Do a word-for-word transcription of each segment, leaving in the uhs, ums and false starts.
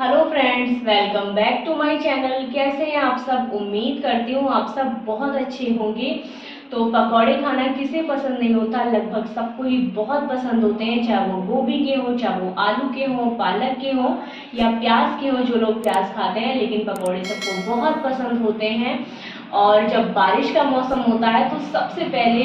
Hello friends, welcome back to my channel. कैसे हैं आप सब? उम्मीद करती हूँ आप सब बहुत अच्छे होंगे। तो पकौड़े खाना किसे पसंद नहीं होता? लगभग सबको ही बहुत पसंद होते हैं, चाहे वो गोभी के हो, चाहे वो आलू के हो, पालक के हो या प्याज के हो। जो लोग प्याज खाते हैं, लेकिन पकौड़े सबको बहुत पसंद होते हैं। और जब बारिश का मौसम होता है तो सबसे पहले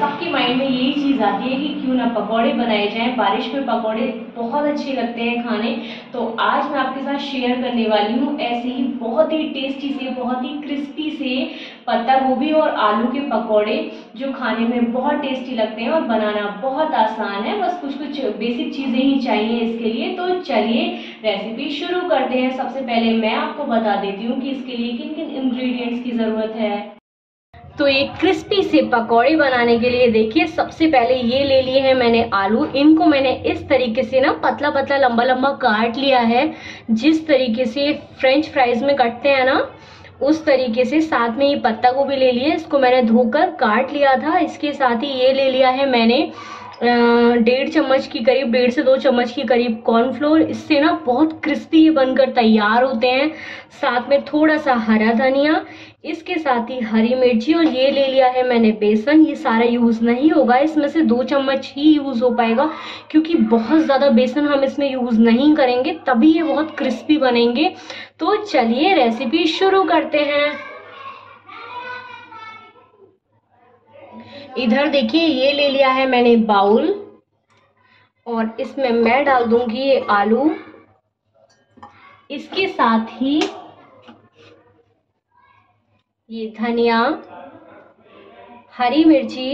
सबके माइंड में यही चीज़ आती है कि क्यों ना पकौड़े बनाए जाएं। बारिश में पकौड़े बहुत अच्छे लगते हैं खाने। तो आज मैं आपके साथ शेयर करने वाली हूँ ऐसे ही बहुत ही टेस्टी से, बहुत ही क्रिस्पी से पत्ता गोभी और आलू के पकौड़े, जो खाने में बहुत टेस्टी लगते हैं और बनाना बहुत आसान है। बस कुछ कुछ बेसिक चीज़ें ही चाहिए इसके लिए। तो चलिए रेसिपी शुरू करते हैं। सबसे पहले मैं आपको बता देती हूँ कि इसके लिए किन किन इंग्रेडिएंट्स की ज़रूरत है। तो एक क्रिस्पी से पकौड़े बनाने के लिए देखिए सबसे पहले ये ले लिए हैं मैंने आलू। इनको मैंने इस तरीके से ना पतला पतला लंबा लंबा काट लिया है। जिस तरीके से फ्रेंच फ्राइज में कटते हैं ना, उस तरीके से। साथ में ये पत्ता गोभी ले लिए, इसको मैंने धोकर काट लिया था। इसके साथ ही ये ले लिया है मैंने डेढ़ चम्मच की करीब, डेढ़ से दो चम्मच की करीब कॉर्नफ्लोर। इससे ना बहुत क्रिस्पी ये बनकर तैयार होते हैं। साथ में थोड़ा सा हरा धनिया, इसके साथ ही हरी मिर्ची, और ये ले लिया है मैंने बेसन। ये सारा यूज़ नहीं होगा, इसमें से दो चम्मच ही यूज़ हो पाएगा, क्योंकि बहुत ज़्यादा बेसन हम इसमें यूज़ नहीं करेंगे, तभी ये बहुत क्रिस्पी बनेंगे। तो चलिए रेसिपी शुरू करते हैं। इधर देखिए ये ले लिया है मैंने बाउल, और इसमें मैं डाल दूंगी ये आलू। इसके साथ ही ये धनिया, हरी मिर्ची,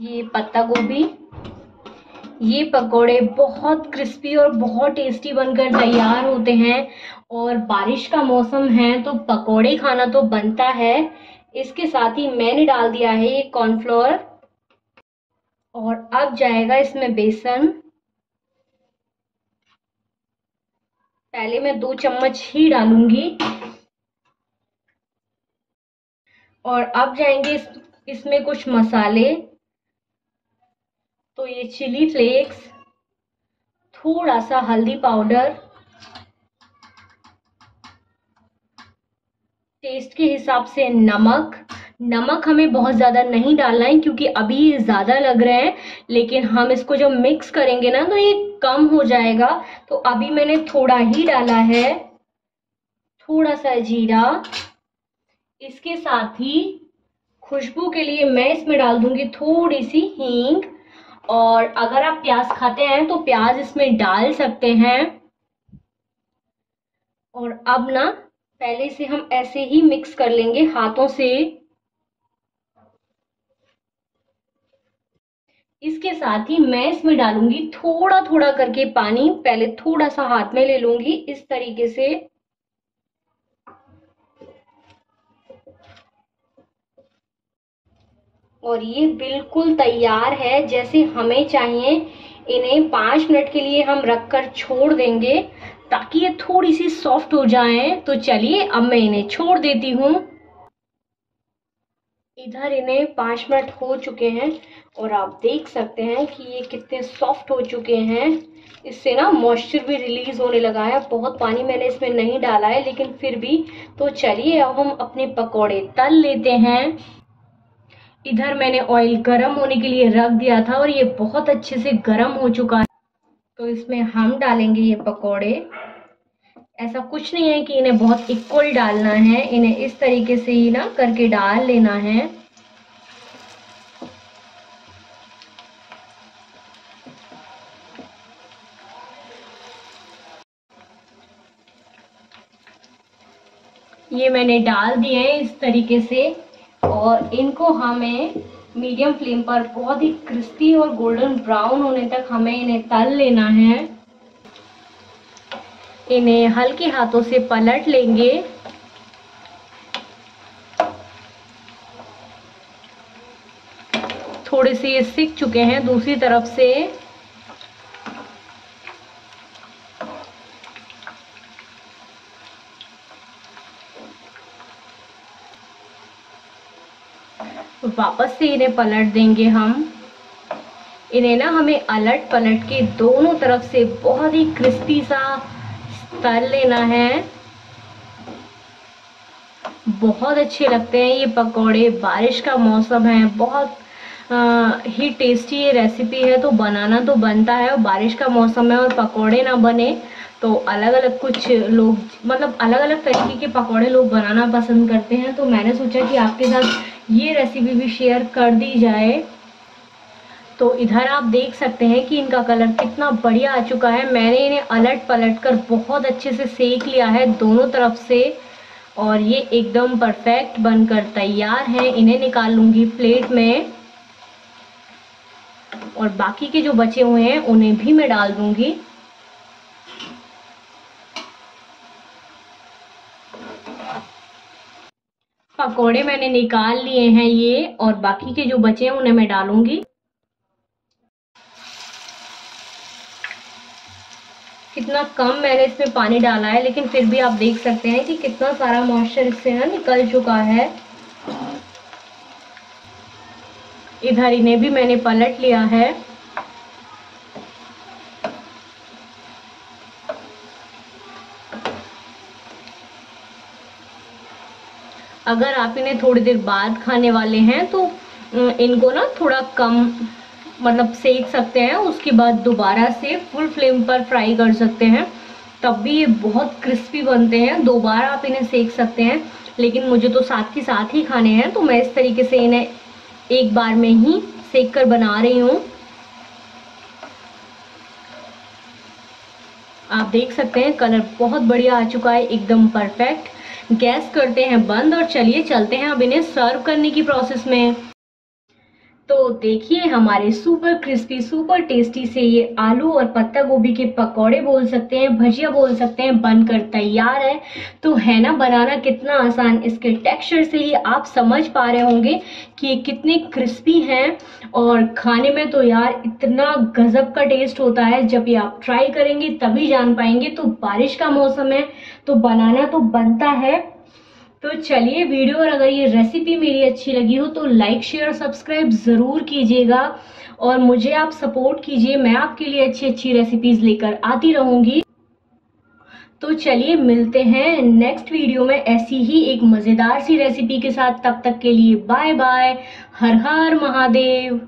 ये पत्ता गोभी। ये पकोड़े बहुत क्रिस्पी और बहुत टेस्टी बनकर तैयार होते हैं। और बारिश का मौसम है तो पकोड़े खाना तो बनता है। इसके साथ ही मैंने डाल दिया है ये कॉर्नफ्लोर, और अब जाएगा इसमें बेसन। पहले मैं दो चम्मच ही डालूंगी। और अब जाएंगे इस, इसमें कुछ मसाले। तो ये चिली फ्लेक्स, थोड़ा सा हल्दी पाउडर, टेस्ट के हिसाब से नमक। नमक हमें बहुत ज़्यादा नहीं डालना है, क्योंकि अभी ये ज़्यादा लग रहे हैं, लेकिन हम इसको जब मिक्स करेंगे ना तो ये कम हो जाएगा। तो अभी मैंने थोड़ा ही डाला है। थोड़ा सा जीरा। इसके साथ ही खुशबू के लिए मैं इसमें डाल दूंगी थोड़ी सी हींग, और अगर आप प्याज खाते हैं तो प्याज इसमें डाल सकते हैं। और अब ना पहले से हम ऐसे ही मिक्स कर लेंगे हाथों से। इसके साथ ही मैं इसमें डालूंगी थोड़ा थोड़ा करके पानी। पहले थोड़ा सा हाथ में ले लूंगी इस तरीके से। और ये बिल्कुल तैयार है जैसे हमें चाहिए। इन्हें पाँच मिनट के लिए हम रख कर छोड़ देंगे, ताकि ये थोड़ी सी सॉफ्ट हो जाएं। तो चलिए अब मैं इन्हें छोड़ देती हूँ। इधर इन्हें पाँच मिनट हो चुके हैं, और आप देख सकते हैं कि ये कितने सॉफ्ट हो चुके हैं। इससे ना मॉइस्चर भी रिलीज होने लगा है। बहुत पानी मैंने इसमें नहीं डाला है, लेकिन फिर भी। तो चलिए अब हम अपने पकौड़े तल लेते हैं। इधर मैंने ऑयल गरम होने के लिए रख दिया था, और ये बहुत अच्छे से गरम हो चुका है। तो इसमें हम डालेंगे ये पकोड़े। ऐसा कुछ नहीं है कि इन्हें बहुत इक्वल डालना है, इन्हें इस तरीके से ही ना करके डाल लेना है। ये मैंने डाल दिए हैं इस तरीके से, और इनको हमें मीडियम फ्लेम पर बहुत ही क्रिस्पी और गोल्डन ब्राउन होने तक हमें इन्हें तल लेना है। इन्हें हल्के हाथों से पलट लेंगे। थोड़े से ये सिक चुके हैं दूसरी तरफ से। वापस से इन्हें पलट देंगे हम। इन्हें ना हमें अलट पलट के दोनों तरफ से बहुत ही क्रिस्पी सा तल लेना है। बहुत अच्छे लगते हैं ये पकोड़े, बारिश का मौसम है, बहुत आ, ही टेस्टी ये रेसिपी है। तो बनाना तो बनता है, और बारिश का मौसम है और पकोड़े ना बने तो अलग अलग कुछ लोग मतलब अलग अलग तरीके के पकोड़े लोग बनाना पसंद करते हैं, तो मैंने सोचा कि आपके साथ ये रेसिपी भी शेयर कर दी जाए। तो इधर आप देख सकते हैं कि इनका कलर कितना बढ़िया आ चुका है। मैंने इन्हें अलट पलट कर बहुत अच्छे से सेक लिया है दोनों तरफ से, और ये एकदम परफेक्ट बनकर तैयार हैं। इन्हें निकाल लूँगी प्लेट में, और बाकी के जो बचे हुए हैं उन्हें भी मैं डाल दूँगी। पकोड़े मैंने निकाल लिए हैं ये, और बाकी के जो बचे हैं उन्हें मैं डालूँगी। कितना कम मैंने इसमें पानी डाला है, लेकिन फिर भी आप देख सकते हैं कि कितना सारा मॉइस्चर इससे ना निकल चुका है। इधर इन्हें भी मैंने पलट लिया है। अगर आप इन्हें थोड़ी देर बाद खाने वाले हैं तो इनको ना थोड़ा कम मतलब सेक सकते हैं, उसके बाद दोबारा से फुल फ्लेम पर फ्राई कर सकते हैं, तब भी ये बहुत क्रिस्पी बनते हैं। दोबारा आप इन्हें सेक सकते हैं, लेकिन मुझे तो साथ के साथ ही खाने हैं तो मैं इस तरीके से इन्हें एक बार में ही सेक कर बना रही हूँ। आप देख सकते हैं कलर बहुत बढ़िया आ चुका है, एकदम परफेक्ट। गैस करते हैं बंद और चलिए चलते हैं अब इन्हें सर्व करने की प्रोसेस में। तो देखिए हमारे सुपर क्रिस्पी सुपर टेस्टी से ये आलू और पत्ता गोभी के पकोड़े बोल सकते हैं, भजिया बोल सकते हैं, बनकर तैयार है। तो है ना बनाना कितना आसान, इसके टेक्सचर से ही आप समझ पा रहे होंगे कि ये कितने क्रिस्पी हैं, और खाने में तो यार इतना गजब का टेस्ट होता है। जब ये आप ट्राई करेंगे तभी जान पाएंगे। तो बारिश का मौसम है तो बनाना तो बनता है। तो चलिए वीडियो, और अगर ये रेसिपी मेरी अच्छी लगी हो तो लाइक शेयर और सब्सक्राइब ज़रूर कीजिएगा, और मुझे आप सपोर्ट कीजिए, मैं आपके लिए अच्छी अच्छी रेसिपीज़ लेकर आती रहूँगी। तो चलिए मिलते हैं नेक्स्ट वीडियो में ऐसी ही एक मज़ेदार सी रेसिपी के साथ। तब तक के लिए बाय बाय। हर हर महादेव।